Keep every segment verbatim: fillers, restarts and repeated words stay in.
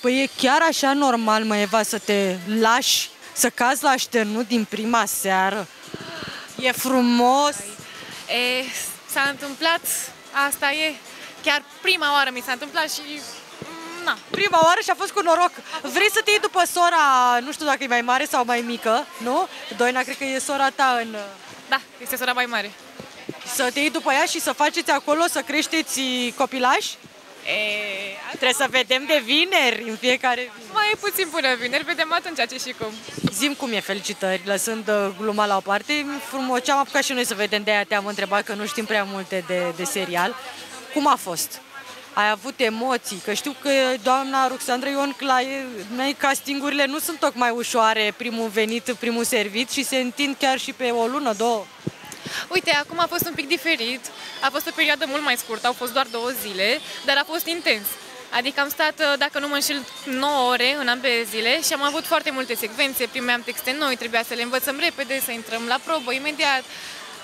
Păi e chiar așa normal, mă, Eva, să te lași, să cazi la așternut din prima seară? E frumos! S-a întâmplat, asta e, chiar prima oară mi s-a întâmplat și... Na. Prima oară și a fost cu noroc. Vrei să te iei după sora, nu știu dacă e mai mare sau mai mică, nu? Doina, cred că e sora ta în... Da, este sora mai mare. Să te iei după ea și să faceți acolo, să creșteți copilași? Eee, trebuie să vedem de vineri, în fiecare vineri. Mai e puțin până vineri, vedem atunci ce și cum. Zi-mi cum e, felicitări, lăsând gluma la o parte, frumos, ce am apucat și noi să vedem, de aia te-am întrebat că nu știm prea multe de, de serial. Cum a fost? Ai avut emoții, că știu că doamna Ruxandra Ionc, la noi castingurile nu sunt tocmai ușoare, primul venit, primul servit și se întind chiar și pe o lună, două. Uite, acum a fost un pic diferit, a fost o perioadă mult mai scurtă, au fost doar două zile, dar a fost intens. Adică am stat, dacă nu mă înșel, nouă ore în ambele zile și am avut foarte multe secvențe, primeam texte noi, trebuia să le învățăm repede, să intrăm la probă imediat.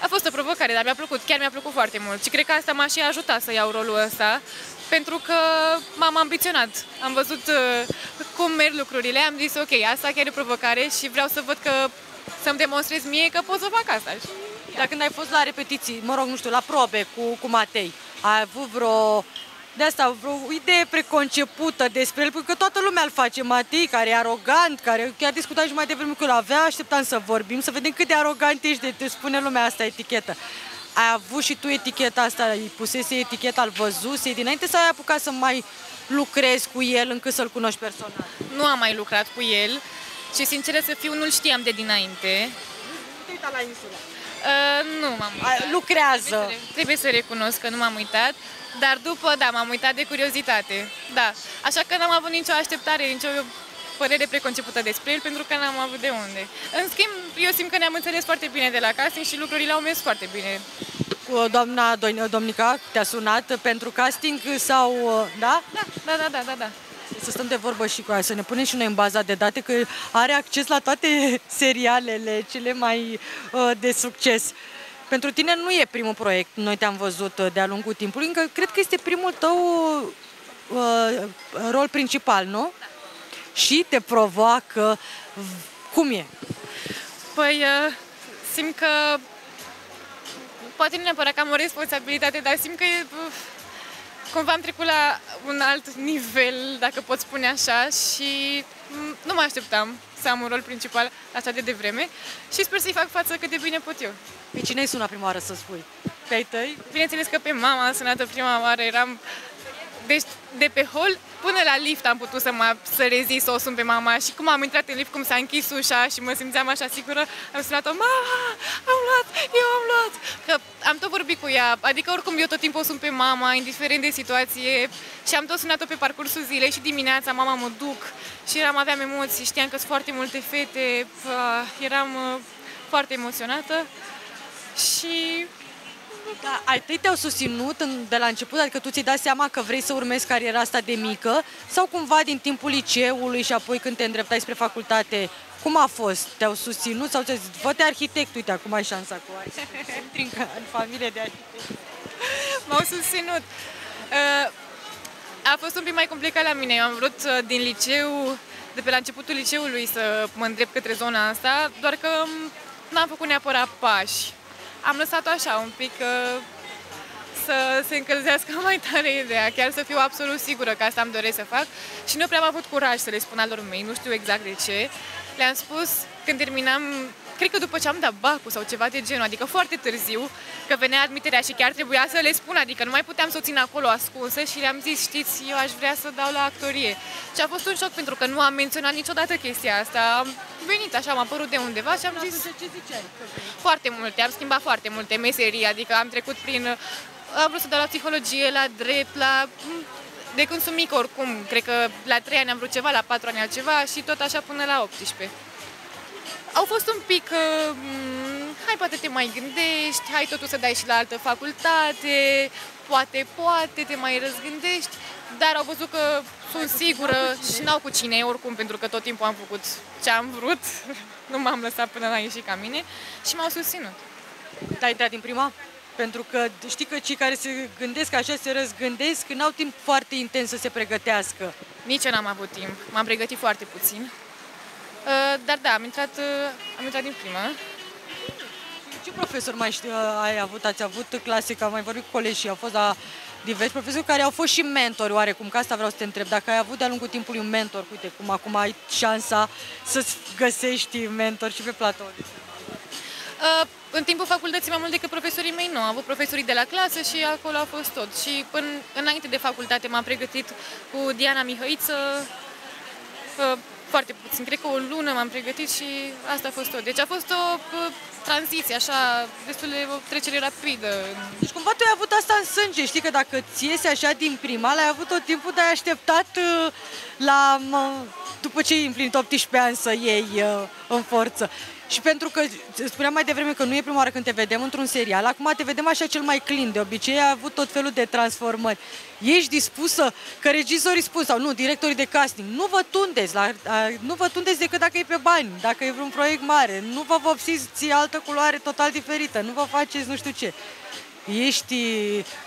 A fost o provocare, dar mi-a plăcut, chiar mi-a plăcut foarte mult și cred că asta m-a și ajutat să iau rolul ăsta, pentru că m-am ambiționat, am văzut cum merg lucrurile, am zis ok, asta chiar e provocare și vreau să văd că, să-mi demonstrez mie că pot să fac asta. Dar când ai fost la repetiții, mă rog, nu știu, la probe cu, cu Matei, ai avut vreo, de asta, vreo idee preconcepută despre el, pentru că toată lumea îl face, Matei, care e arogant, care chiar discutam și mai devreme cu el, avea, așteptam să vorbim, să vedem cât de arogant ești, de te spune lumea asta etichetă. Ai avut și tu eticheta asta, îi pusese eticheta, îl văzuse dinainte sau ai apucat să mai lucrezi cu el încât să-l cunoști personal? Nu am mai lucrat cu el și, sincer să fiu, nu-l știam de dinainte. Te uita la Insula. Uh, nu m-am uitat. Lucrează. Trebuie să, trebuie să recunosc că nu m-am uitat, dar după, da, m-am uitat de curiozitate. Da. Așa că n-am avut nicio așteptare, nicio părere preconcepută despre el, pentru că n-am avut de unde. În schimb, eu simt că ne-am înțeles foarte bine de la casting și lucrurile au mers foarte bine. Cu doamna Domnica te-a sunat pentru casting sau... Da? Da, da, da, da, da. da. Să stăm de vorbă și cu aia, să ne punem și noi în baza de date, că are acces la toate serialele cele mai uh, de succes. Pentru tine nu e primul proiect, noi te-am văzut de-a lungul timpului, încă cred că este primul tău uh, rol principal, nu? Da. Și te provoacă, cum e? Păi, uh, simt că, poate nu neapărat că am o responsabilitate, dar simt că e... Uh... Cumva am trecut la un alt nivel, dacă pot spune așa, și nu mă așteptam să am un rol principal așa de devreme și sper să-i fac față cât de bine pot eu. Pe cine-i sunat prima oară, să spui? Pe ai tăi? Bineînțeles că pe mama am sunat-o prima oară, eram... Deci de pe hol până la lift am putut să, mă, să rezist să o sun pe mama și cum am intrat în lift, cum s-a închis ușa și mă simțeam așa sigură, am sunat-o, mama, am luat, eu am luat, că am tot vorbit cu ea, adică oricum eu tot timpul o sun pe mama, indiferent de situație și am tot sunat-o pe parcursul zilei și dimineața, mama, mă duc și eram, aveam emoții, știam că sunt foarte multe fete, eram foarte emoționată și... Da, ai tăi te-au susținut de la început, adică tu ți-ai dat seama că vrei să urmezi cariera asta de mică sau cumva din timpul liceului și apoi când te îndreptai spre facultate, cum a fost? Te-au susținut sau ți-au zis, vă-te arhitect, uite, acum ai șansa cu arhitect, în familie de arhitect. M-au susținut. A fost un pic mai complicat la mine, eu am vrut din liceu, de pe la începutul liceului să mă îndrept către zona asta, doar că n-am făcut neapărat pași. Am lăsat-o așa, un pic uh, să se încălzească mai tare ideea, chiar să fiu absolut sigură că asta îmi doresc să fac și nu prea am avut curaj să le spun alor mei, nu știu exact de ce. Le-am spus când terminam, cred că după ce am dat bacul sau ceva de genul, adică foarte târziu, că venea admiterea și chiar trebuia să le spun, adică nu mai puteam să o țin acolo ascunsă și le-am zis, știți, eu aș vrea să dau la actorie. Și a fost un șoc pentru că nu am menționat niciodată chestia asta. Venit așa, m-am apărut de undeva și am zis... Ce ziceai? Foarte multe, am schimbat foarte multe meserii, adică am trecut prin... Am vrut să dau la psihologie, la drept, la... De când sunt mică oricum, cred că la trei ani am vrut ceva, la patru ani altceva și tot așa până la optsprezece. Au fost un pic... Uh, hai, poate te mai gândești, hai totul să dai și la altă facultate, poate, poate te mai răzgândești, dar au văzut că sunt sigură și n-au cu cine oricum, pentru că tot timpul am făcut ce am vrut, nu m-am lăsat până la ieșit ca mine și m-au susținut. Te-ai intrat din prima? Pentru că știi că cei care se gândesc așa, se răzgândesc, n-au timp foarte intens să se pregătească. Nici eu n-am avut timp. M-am pregătit foarte puțin. Dar da, am intrat, am intrat din prima. Ce profesor mai știu, ai avut? Ați avut clasic, am mai vorbit cu colegii, au fost la diversi profesori care au fost și mentori oarecum, că asta vreau să te întreb. Dacă ai avut de-a lungul timpului un mentor, uite cum acum ai șansa să-ți găsești mentor și pe platou. Uh, în timpul facultății, mai mult decât profesorii mei, nu. Am avut profesorii de la clasă și acolo a fost tot. Și până înainte de facultate m-am pregătit cu Diana Mihăiță, uh, foarte puțin, cred că o lună m-am pregătit și asta a fost tot. Deci a fost o uh, tranziție, așa, destul de o trecere rapidă. Deci cumva tu ai avut asta în sânge, știi că dacă ți iese așa din prima, l-ai avut tot timpul, dar ai așteptat uh, la, uh, după ce ai împlinit optsprezece ani să iei uh, în forță. Și pentru că spuneam mai devreme că nu e prima oară când te vedem într-un serial, acum te vedem așa cel mai clean, de obicei ai avut tot felul de transformări. Ești dispusă, că regizorii spun sau nu, directorii de casting, nu vă tundeți, la, nu vă tundeți decât dacă e pe bani, dacă e vreun proiect mare, nu vă vopsiți altă culoare total diferită, nu vă faceți nu știu ce. Ești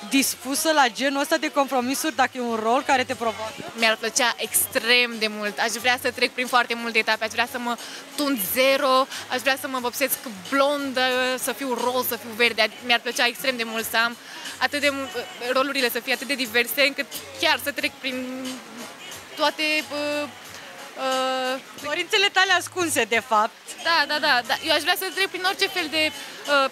dispusă la genul ăsta de compromisuri dacă e un rol care te provoacă? Mi-ar plăcea extrem de mult. Aș vrea să trec prin foarte multe etape. Aș vrea să mă tund zero, aș vrea să mă vopsesc blondă, să fiu roz, să fiu verde. Mi-ar plăcea extrem de mult să am atât de rolurile să fie atât de diverse încât chiar să trec prin toate uh, uh, dorințele tale ascunse, de fapt. Da, da, da, da. Eu aș vrea să trec prin orice fel de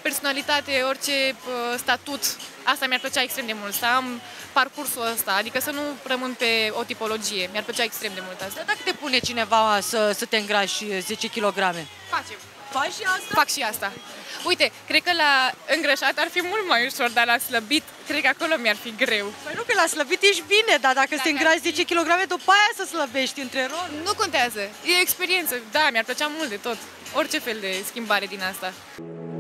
personalitate, orice statut, asta mi-ar plăcea extrem de mult, să am parcursul ăsta, adică să nu rămân pe o tipologie, mi-ar plăcea extrem de mult asta. Dar dacă te pune cineva să, să te îngrași zece kilograme? Facem. Faci și asta? Fac și asta. Uite, cred că la îngrășat ar fi mult mai ușor, dar la slăbit, cred că acolo mi-ar fi greu. Păi nu, că la slăbit ești bine, dar dacă, dacă te îngrași zece kilograme, după aia să slăbești între rol. Nu contează, e experiență, da, mi-ar plăcea mult de tot, orice fel de schimbare din asta.